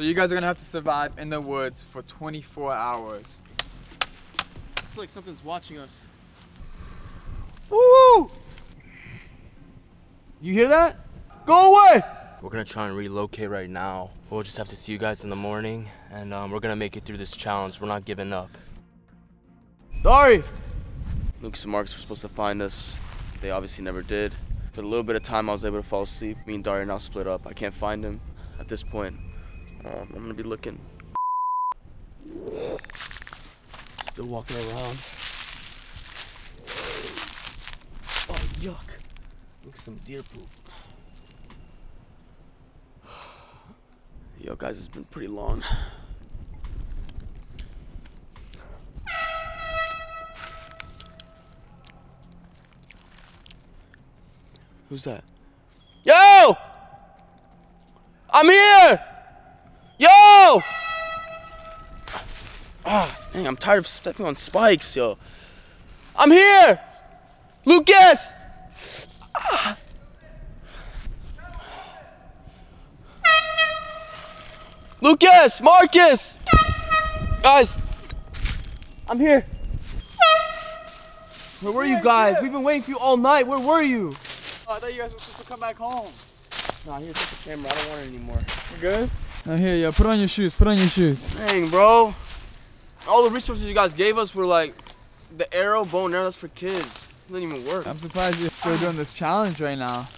So you guys are gonna have to survive in the woods for 24 hours. I feel like something's watching us. Woo! You hear that? Go away! We're gonna try and relocate right now. We'll just have to see you guys in the morning, and we're gonna make it through this challenge. We're not giving up. Dari! Lucas and Marcus were supposed to find us. They obviously never did. For a little bit of time, I was able to fall asleep. Me and Dari now split up. I can't find him at this point. I'm gonna be looking. Still walking around. Oh, yuck. Look, some deer poop. Yo, guys, it's been pretty long. Who's that? Yo! I'm here! Yo! Ah, dang, I'm tired of stepping on spikes, yo. I'm here! Lucas! Ah. Lucas! Marcus! Guys, I'm here. Where were you guys? We've been waiting for you all night. Where were you? Oh, I thought you guys were supposed to come back home. Nah, here's the camera. I don't want it anymore. We're good? Now here, yo, put on your shoes, put on your shoes. Dang, bro. All the resources you guys gave us were like the arrow, bow and arrow, that's for kids. It doesn't even work. I'm surprised you're still doing this challenge right now.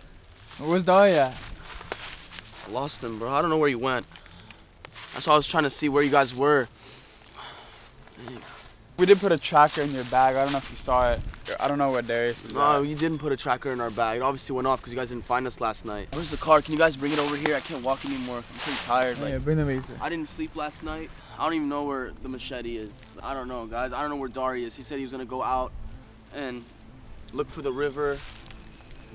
Where's Dari at? I lost him, bro. I don't know where he went. That's why I was trying to see where you guys were. Dang. We did put a tracker in your bag. I don't know if you saw it. I don't know where Darius is. No, you didn't put a tracker in our bag. It obviously went off because you guys didn't find us last night. Where's the car? Can you guys bring it over here? I can't walk anymore. I'm pretty tired. Like, yeah, bring the razor. I didn't sleep last night. I don't even know where the machete is. I don't know, guys. I don't know where Dari is. He said he was going to go out and look for the river,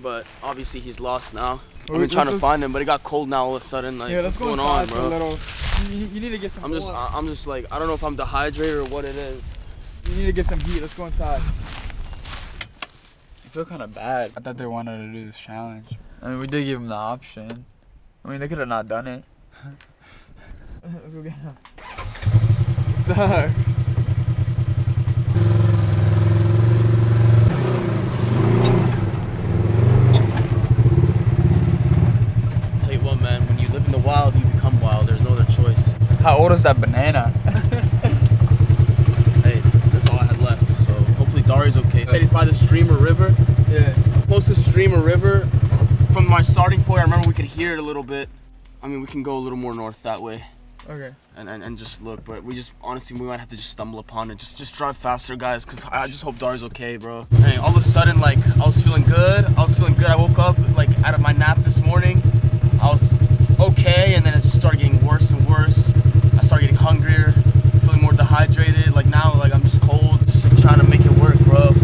but obviously he's lost now. I've been trying to find him, but it got cold now all of a sudden. Like, yeah, let's go on, bro. You need to get some water. I'm just like, I don't know if I'm dehydrated or what it is. You need to get some heat. Let's go inside. I feel kind of bad. I thought they wanted to do this challenge. I mean, we did give them the option. I mean, they could have not done it. Let's go get them. It sucks. I'll tell you what, man. When you live in the wild, you become wild. There's no other choice. How old is that banana? Dari's okay. He said he's by the stream or river. Yeah. Closest stream or river. From my starting point, I remember we could hear it a little bit. I mean, we can go a little more north that way. Okay. And just look, but we just, honestly, we might have to just stumble upon it. Just drive faster, guys, because I just hope Dari's okay, bro. Hey, all of a sudden, like, I was feeling good. I woke up, like, out of my nap this morning. I was okay, and then it just started getting worse and worse. I started getting hungrier, feeling more dehydrated. Like, now, like, I'm just cold, just like, trying to make it work, bro.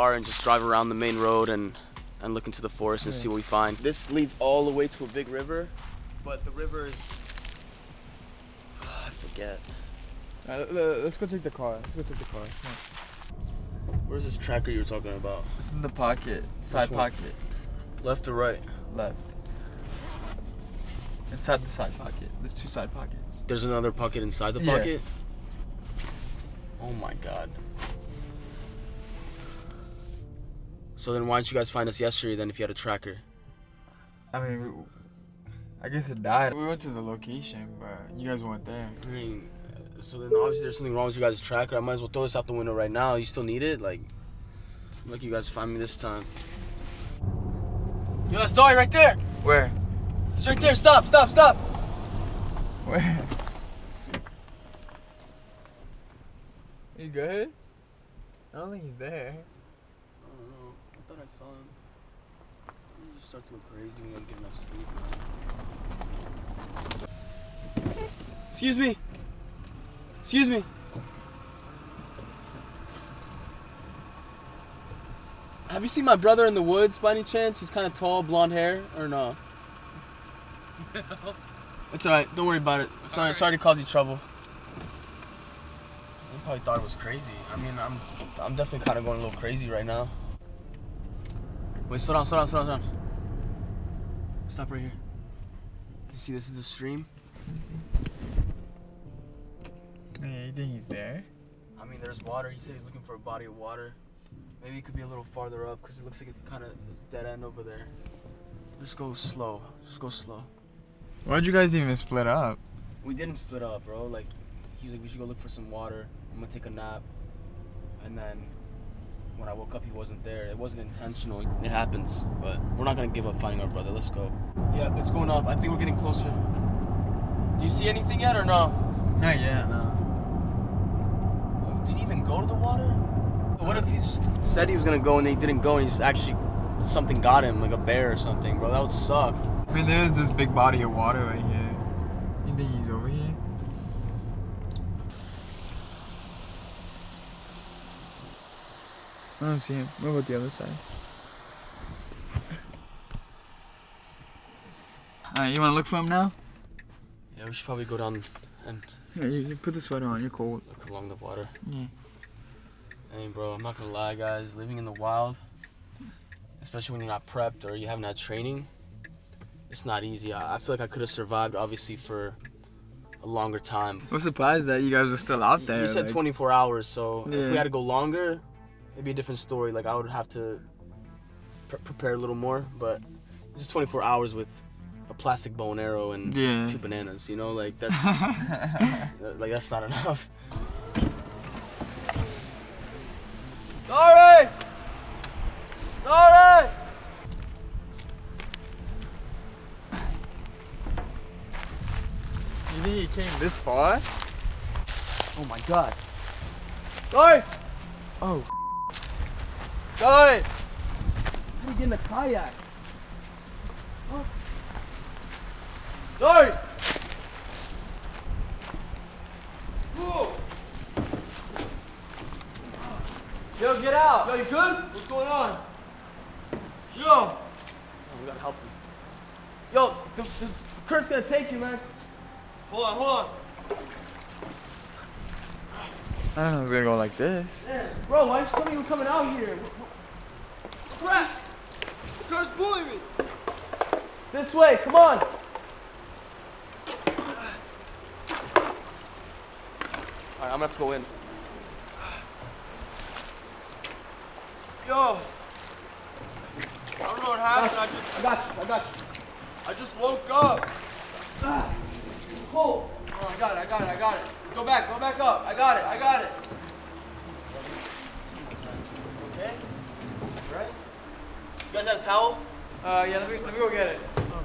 And just drive around the main road and look into the forest and see what we find. This leads all the way to a big river, but the river is, I forget. Let's go take the car. Let's go take the car. Where's this tracker you were talking about? It's in the pocket, side pocket. Left or right? Left. Inside the side pocket. There's two side pockets. There's another pocket inside the pocket? Oh my God. So then why didn't you guys find us yesterday then if you had a tracker? I mean, I guess it died. We went to the location, but you guys weren't there. I mean, so then obviously there's something wrong with you guys' tracker. I might as well throw this out the window right now. You still need it? Like, I'm lucky you guys find me this time. Yo, that's Dari right there. Where? It's right there. Stop, stop, stop. Where? You good? I don't think he's there. I thought I saw him. You just start to look crazy when you don't get enough sleep, man. Excuse me. Excuse me. Have you seen My Brother in the Woods by any chance? He's kind of tall, blonde hair, or no? No. It's alright, don't worry about it. Sorry, sorry to cause you trouble. You probably thought it was crazy. I mean, I'm definitely kind of going a little crazy right now. Wait, slow down. Stop right here. You see, this is the stream. Hey, you think he's there? I mean, there's water. He said he's looking for a body of water. Maybe it could be a little farther up, because it looks like it's kind of dead end over there. Just go slow. Why'd you guys even split up? We didn't split up, bro. Like, he was like, we should go look for some water. I'm gonna take a nap. And then when I woke up, he wasn't there. It wasn't intentional. It happens, but we're not gonna give up finding our brother. Let's go. Yeah, it's going up. I think we're getting closer. Do you see anything yet or no? Not yet, no. Oh, did he even go to the water? What if he just said he was gonna go and he didn't go and he just actually, something got him, like a bear or something, bro? That would suck. I mean, there's this big body of water right here. You think he's over here? I don't see him. What about the other side? Alright, you wanna look for him now? Yeah, we should probably go down and... Yeah, you put the sweater on, you're cold. Look along the water. Yeah. Hey bro, I'm not gonna lie guys, living in the wild, especially when you're not prepped or you haven't had training, it's not easy. I feel like I could have survived obviously for a longer time. I'm surprised that you guys are still out there. You said like, 24 hours, so yeah. If we had to go longer, it'd be a different story. Like I would have to prepare a little more, but it's just 24 hours with a plastic bow and arrow and yeah. 2 bananas, you know, like that's, like that's not enough. Dari! Dari! You think he came this far? Oh my god. Dari! Oh. Dari! How did he get in the kayak? Huh? Dari! Whoa! Yo, get out! Yo, you good? What's going on? Yo! Oh, we gotta help him. Yo, the current's gonna take you, man. Hold on. I don't know if it's gonna go like this. Yeah. Bro, why didn't you tell me you were coming out here? Crap! The current's bullying me! This way, come on! Alright, I'm gonna have to go in. Yo, I don't know what happened, I got you. I just woke up. Cold. Oh, I got it. Go back up. I got it. Okay? Right? You guys had a towel? Yeah, let me go get it. Oh,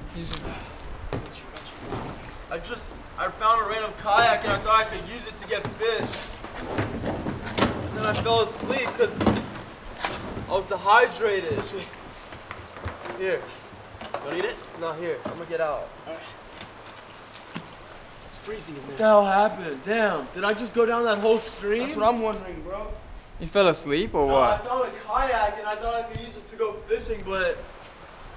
got you. I found a random kayak and I thought I could use it to get fish. And then I fell asleep because I was dehydrated. This way. Here. You don't need it? No, here. I'm gonna get out. Alright. It's freezing in there. What the hell happened? Damn. Did I just go down that whole stream? That's what I'm wondering, bro. You fell asleep or what? I found a kayak and I thought I could use it to go fishing, but...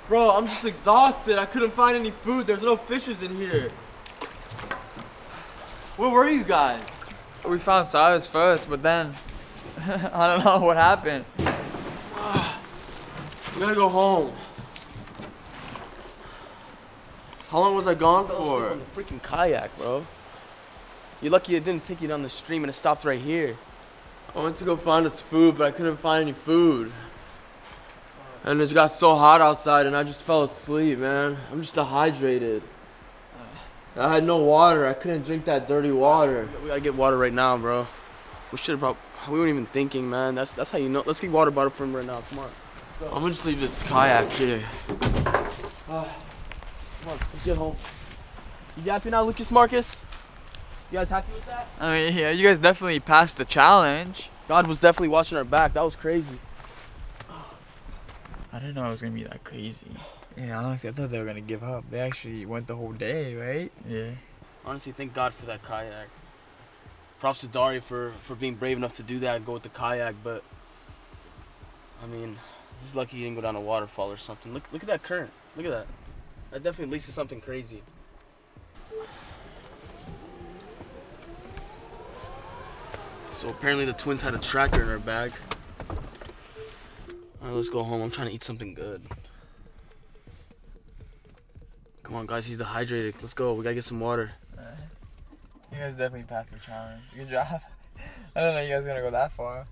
Bro, I'm just exhausted. I couldn't find any food. There's no fishes in here. Where were you guys? We found Cyrus first, but then... I don't know what happened. We gotta go home. How long was I gone for? On the freaking kayak, bro. You're lucky it didn't take you down the stream and it stopped right here. I went to go find us food, but I couldn't find any food. And it got so hot outside and I just fell asleep, man. I'm just dehydrated. I had no water. I couldn't drink that dirty water. We gotta get water right now, bro. We should have probably... We weren't even thinking, man. That's how you know. Let's get water bottle for him right now. Come on. I'm gonna just leave this kayak here. Come on, let's get home. You happy now, Lucas, Marcus? You guys happy with that? I mean, yeah, you guys definitely passed the challenge. God was definitely watching our back. That was crazy. I didn't know it was gonna be that crazy. Yeah, honestly, I thought they were gonna give up. They actually went the whole day, right? Yeah. Honestly, thank God for that kayak. Props to Dari for being brave enough to do that and go with the kayak, but I mean, He's lucky he didn't go down a waterfall or something. Look at that current. Look at that. That definitely leads to something crazy. So apparently the twins had a tracker in her bag. All right, let's go home. I'm trying to eat something good. Come on, guys. He's dehydrated. Let's go. We gotta get some water. You guys definitely passed the challenge. Good job. I don't know you guys are gonna go that far.